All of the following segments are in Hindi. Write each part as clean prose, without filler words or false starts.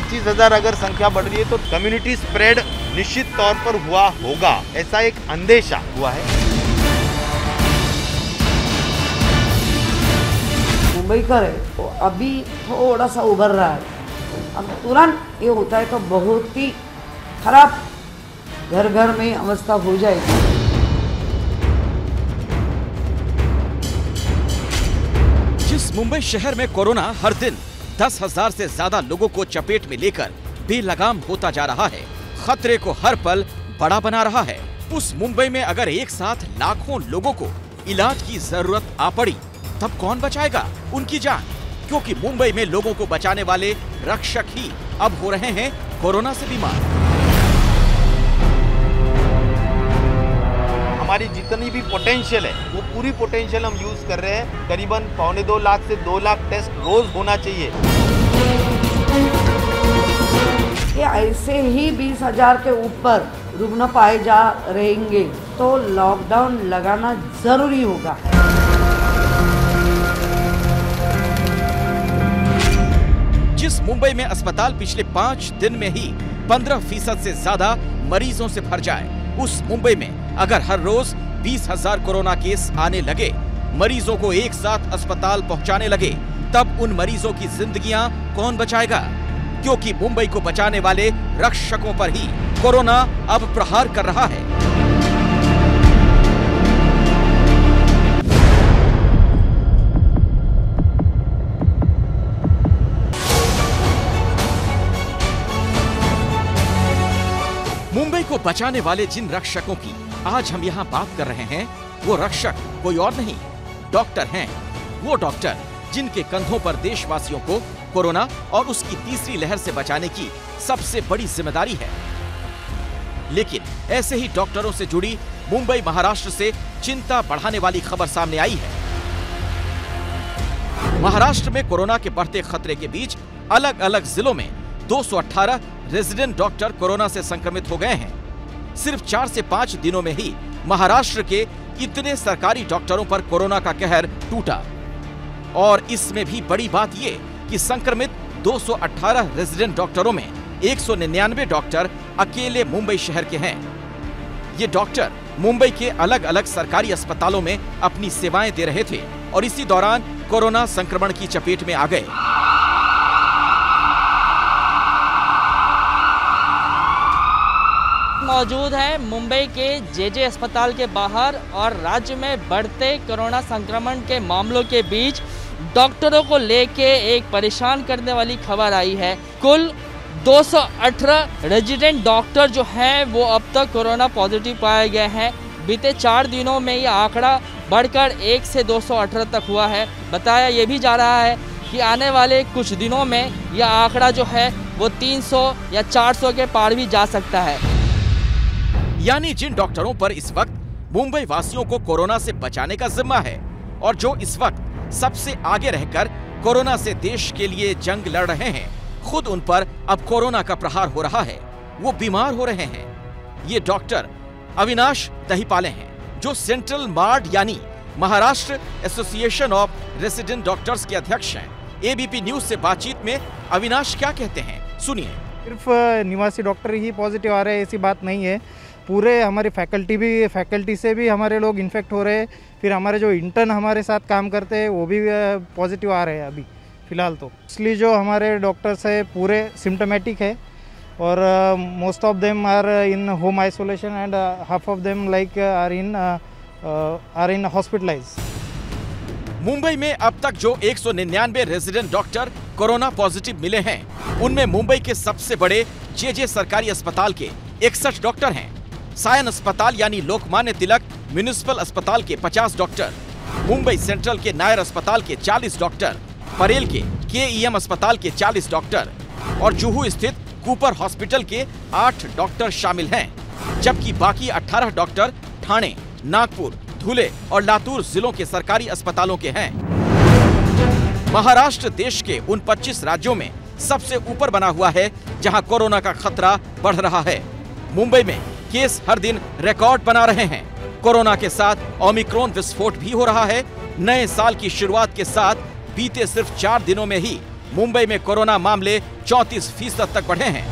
25,000 अगर संख्या बढ़ रही है तो कम्युनिटी स्प्रेड निश्चित तौर पर हुआ होगा, ऐसा एक अंदेशा हुआ है। मुंबई का है तो अभी थोड़ा सा उभर रहा है, अब तुरंत ये होता है तो बहुत ही खराब घर घर में अवस्था हो जाएगी। मुंबई शहर में कोरोना हर दिन 10,000 से ज्यादा लोगों को चपेट में लेकर बेलगाम होता जा रहा है, खतरे को हर पल बड़ा बना रहा है। उस मुंबई में अगर एक साथ लाखों लोगों को इलाज की जरूरत आ पड़ी तब कौन बचाएगा उनकी जान, क्योंकि मुंबई में लोगों को बचाने वाले रक्षक ही अब हो रहे हैं कोरोना से बीमार। हमारी जितनी भी पोटेंशियल है वो पूरी पोटेंशियल हम यूज कर रहे हैं। करीबन 1.25 लाख से 2 लाख टेस्ट रोज होना चाहिए। ये ऐसे ही 20,000 के ऊपर रुग्ण पाए जा रहेंगे तो लॉकडाउन लगाना जरूरी होगा। जिस मुंबई में अस्पताल पिछले 5 दिन में ही 15% से ज्यादा मरीजों से भर जाए, उस मुंबई में अगर हर रोज 20,000 कोरोना केस आने लगे, मरीजों को एक साथ अस्पताल पहुंचाने लगे, तब उन मरीजों की जिंदगियां कौन बचाएगा, क्योंकि मुंबई को बचाने वाले रक्षकों पर ही कोरोना अब प्रहार कर रहा है। मुंबई को बचाने वाले जिन रक्षकों की आज हम यहाँ बात कर रहे हैं, वो रक्षक कोई और नहीं, डॉक्टर हैं। वो डॉक्टर जिनके कंधों पर देशवासियों को कोरोना और उसकी तीसरी लहर से बचाने की सबसे बड़ी जिम्मेदारी है। लेकिन ऐसे ही डॉक्टरों से जुड़ी मुंबई महाराष्ट्र से चिंता बढ़ाने वाली खबर सामने आई है। महाराष्ट्र में कोरोना के बढ़ते खतरे के बीच अलग अलग जिलों में 218 रेजिडेंट डॉक्टर कोरोना से संक्रमित हो गए हैं। सिर्फ 4 से 5 दिनों में ही महाराष्ट्र के इतने सरकारी डॉक्टरों पर कोरोना का कहर टूटा। और इसमें भी बड़ी बात ये कि संक्रमित 218 रेजिडेंट डॉक्टरों में 199 डॉक्टर अकेले मुंबई शहर के हैं। ये डॉक्टर मुंबई के अलग अलग सरकारी अस्पतालों में अपनी सेवाएं दे रहे थे और इसी दौरान कोरोना संक्रमण की चपेट में आ गए। मौजूद है मुंबई के जेजे अस्पताल के बाहर और राज्य में बढ़ते कोरोना संक्रमण के मामलों के बीच डॉक्टरों को लेके एक परेशान करने वाली खबर आई है। कुल 218 रेजिडेंट डॉक्टर जो हैं वो अब तक कोरोना पॉजिटिव पाए गए हैं। बीते 4 दिनों में ये आंकड़ा बढ़कर 1 से 218 तक हुआ है। बताया ये भी जा रहा है कि आने वाले कुछ दिनों में यह आंकड़ा जो है वो 300 या 400 के पार भी जा सकता है। यानी जिन डॉक्टरों पर इस वक्त मुंबई वासियों को कोरोना से बचाने का जिम्मा है और जो इस वक्त सबसे आगे रहकर कोरोना से देश के लिए जंग लड़ रहे हैं, खुद उन पर अब कोरोना का प्रहार हो रहा है, वो बीमार हो रहे हैं। ये डॉक्टर अविनाश दहीपाले हैं, जो सेंट्रल मार्ड यानी Maharashtra association of resident doctors के अध्यक्ष हैं। एबीपी न्यूज से बातचीत में अविनाश क्या कहते हैं, सुनिए। सिर्फ निवासी डॉक्टर ही पॉजिटिव आ रहे हैं ऐसी बात नहीं है, पूरे हमारी फैकल्टी से भी हमारे लोग इन्फेक्ट हो रहे हैं। फिर हमारे जो इंटर्न हमारे साथ काम करते हैं वो भी पॉजिटिव आ रहे हैं अभी फ़िलहाल तो। इसलिए जो हमारे डॉक्टर्स है पूरे सिम्टमेटिक है और most of them are in home isolation and half of them like are in hospitalise. Mumbai में अब तक जो 199 रेजिडेंट डॉक्टर कोरोना पॉजिटिव मिले हैं, उनमें मुंबई के सबसे बड़े जेजे सरकारी अस्पताल के 61 डॉक्टर हैं, सायन अस्पताल यानी लोकमान्य तिलक म्यूनिसिपल अस्पताल के 50 डॉक्टर, मुंबई सेंट्रल के नायर अस्पताल के 40 डॉक्टर, परेल के केईएम अस्पताल के 40 डॉक्टर और जुहू स्थित कुपर हॉस्पिटल के 8 डॉक्टर शामिल हैं, जबकि बाकी 18 डॉक्टर ठाणे, नागपुर, धुले और लातूर जिलों के सरकारी अस्पतालों के हैं। महाराष्ट्र देश के उन 25 राज्यों में सबसे ऊपर बना हुआ है जहां कोरोना का खतरा बढ़ रहा है। मुंबई में केस हर दिन रिकॉर्ड बना रहे हैं। कोरोना के साथ ओमिक्रॉन विस्फोट भी हो रहा है। नए साल की शुरुआत के साथ बीते सिर्फ 4 दिनों में ही मुंबई में कोरोना मामले 34% तक बढ़े हैं।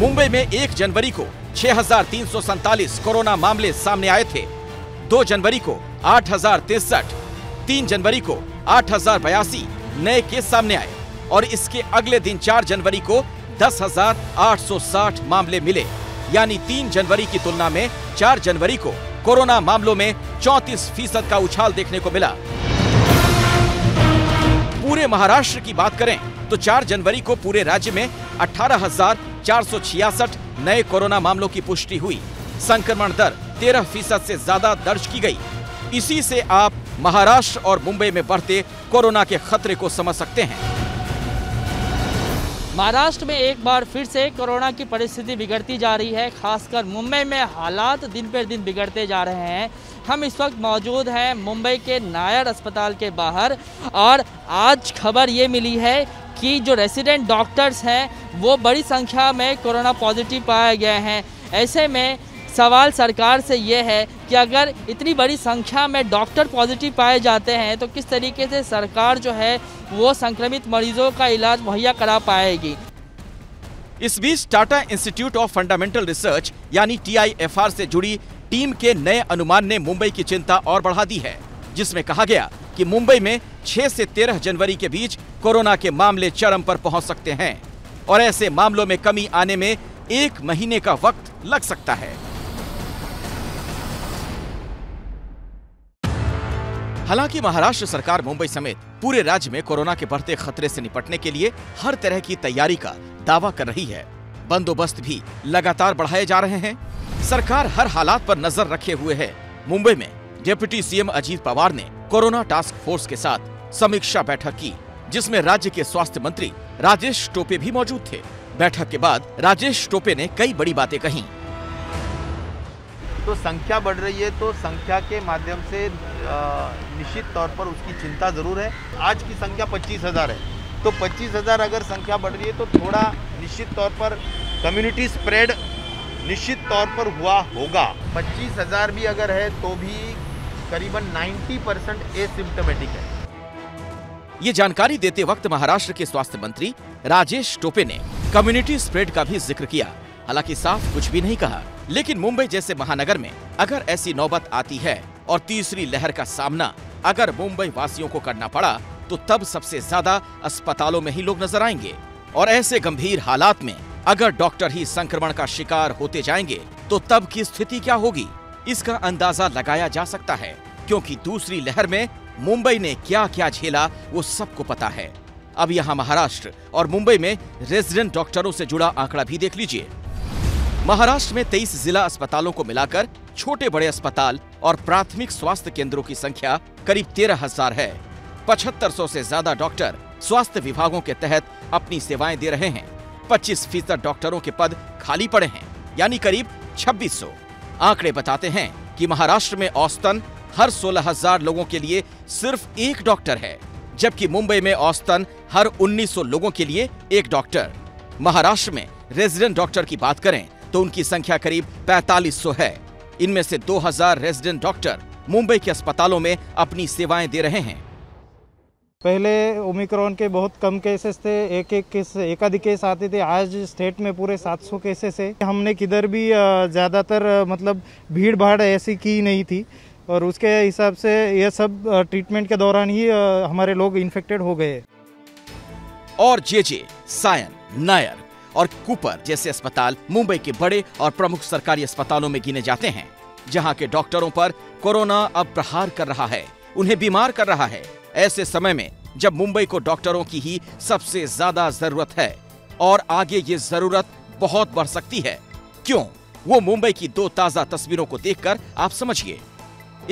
मुंबई में 1 जनवरी को 6,347 कोरोना मामले सामने आए थे। 2 जनवरी को 8,063, 3 जनवरी को 8,082 नए केस सामने आए और इसके अगले दिन 4 जनवरी को 10,860 मामले मिले, यानी 3 जनवरी की तुलना में 4 जनवरी को कोरोना मामलों में 34% का उछाल देखने को मिला। पूरे महाराष्ट्र की बात करें तो 4 जनवरी को पूरे राज्य में 18,466 नए कोरोना मामलों की पुष्टि हुई। संक्रमण दर 13% से ज्यादा दर्ज की गई। इसी से आप महाराष्ट्र और मुंबई में बढ़ते कोरोना के खतरे को समझ सकते हैं। महाराष्ट्र में एक बार फिर से कोरोना की परिस्थिति बिगड़ती जा रही है। खासकर मुंबई में हालात दिन पर दिन बिगड़ते जा रहे हैं। हम इस वक्त मौजूद हैं मुंबई के नायर अस्पताल के बाहर और आज खबर ये मिली है कि जो रेसिडेंट डॉक्टर्स हैं वो बड़ी संख्या में कोरोना पॉजिटिव पाए गए हैं। ऐसे में सवाल सरकार से ये है कि अगर इतनी बड़ी संख्या में डॉक्टर पॉजिटिव पाए जाते हैं तो किस तरीके से सरकार जो है वो संक्रमित मरीजों का इलाज मुहैया करा पाएगी। इस बीच Tata institute of fundamental research यानी TIFR से जुड़ी टीम के नए अनुमान ने मुंबई की चिंता और बढ़ा दी है, जिसमें कहा गया कि मुंबई में 6 से 13 जनवरी के बीच कोरोना के मामले चरम पर पहुंच सकते हैं और ऐसे मामलों में कमी आने में 1 महीने का वक्त लग सकता है। हालांकि महाराष्ट्र सरकार मुंबई समेत पूरे राज्य में कोरोना के बढ़ते खतरे से निपटने के लिए हर तरह की तैयारी का दावा कर रही है। बंदोबस्त भी लगातार बढ़ाए जा रहे हैं। सरकार हर हालात पर नजर रखे हुए है। मुंबई में डिप्टी CM अजीत पवार ने कोरोना टास्क फोर्स के साथ समीक्षा बैठक की, जिसमें राज्य के स्वास्थ्य मंत्री राजेश टोपे भी मौजूद थे। बैठक के बाद राजेश टोपे ने कई बड़ी बातें कही। तो संख्या बढ़ रही है तो संख्या के माध्यम से निश्चित तौर पर उसकी चिंता ज़रूर है। आज की संख्या 25,000 है तो 25,000 अगर संख्या बढ़ रही है तो थोड़ा निश्चित तौर पर कम्युनिटी स्प्रेड निश्चित तौर पर हुआ होगा। 25,000 भी अगर है तो भी करीबन 90% एसिम्प्टोमेटिक है। ये जानकारी देते वक्त महाराष्ट्र के स्वास्थ्य मंत्री राजेश टोपे ने कम्युनिटी स्प्रेड का भी जिक्र किया। हालांकि साफ कुछ भी नहीं कहा, लेकिन मुंबई जैसे महानगर में अगर ऐसी नौबत आती है और तीसरी लहर का सामना अगर मुंबई वासियों को करना पड़ा तो तब सबसे ज्यादा अस्पतालों में ही लोग नजर आएंगे और ऐसे गंभीर हालात में अगर डॉक्टर ही संक्रमण का शिकार होते जाएंगे तो तब की स्थिति क्या होगी, इसका अंदाजा लगाया जा सकता है, क्योंकि दूसरी लहर में मुंबई ने क्या क्या झेला वो सबको पता है। अब यहाँ महाराष्ट्र और मुंबई में रेजिडेंट डॉक्टरों से जुड़ा आंकड़ा भी देख लीजिए। महाराष्ट्र में 23 जिला अस्पतालों को मिलाकर छोटे बड़े अस्पताल और प्राथमिक स्वास्थ्य केंद्रों की संख्या करीब 13,000 है। 7500 से ज्यादा डॉक्टर स्वास्थ्य विभागों के तहत अपनी सेवाएं दे रहे हैं। 25% डॉक्टरों के पद खाली पड़े हैं, यानी करीब 2,600। आंकड़े बताते हैं कि महाराष्ट्र में औसतन हर 16,000 लोगों के लिए सिर्फ एक डॉक्टर है, जबकि मुंबई में औसतन हर 1,900 लोगों के लिए एक डॉक्टर। महाराष्ट्र में रेजिडेंट डॉक्टर की बात करें तो उनकी संख्या करीब 4,500 है। इनमें से 2,000 रेजिडेंट डॉक्टर मुंबई के अस्पतालों में अपनी सेवाएं दे रहे हैं। पहले ओमिक्रॉन के बहुत कम केसेस थे, एक केस एकाधी केस आते थे। आज स्टेट में पूरे 700 केसेस है। हमने किधर भी ज़्यादातर मतलब भीड़ भाड़ ऐसी की नहीं थी और उसके हिसाब से ये सब ट्रीटमेंट के दौरान ही हमारे लोग इन्फेक्टेड हो गए। और जे सायन नायर और कुपर जैसे अस्पताल मुंबई के बड़े और प्रमुख सरकारी अस्पतालों में गिने जाते हैं, जहां के डॉक्टरों पर कोरोना अब प्रहार कर रहा है, उन्हें बीमार कर रहा है। ऐसे समय में जब मुंबई को डॉक्टरों की ही सबसे ज्यादा जरूरत है और आगे ये जरूरत बहुत बढ़ सकती है। क्यों, वो मुंबई की 2 ताजा तस्वीरों को देखकर आप समझिए।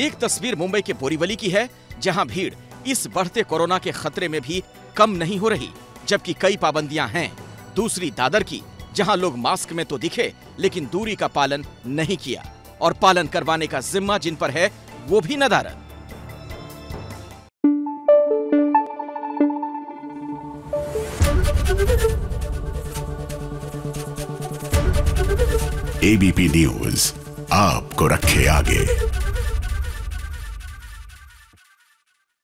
एक तस्वीर मुंबई के बोरीवली की है, जहाँ भीड़ इस बढ़ते कोरोना के खतरे में भी कम नहीं हो रही, जबकि कई पाबंदियां हैं। दूसरी दादर की, जहां लोग मास्क में तो दिखे लेकिन दूरी का पालन नहीं किया और पालन करवाने का जिम्मा जिन पर है वो भी नदारद। ABP News आपको रखे आगे।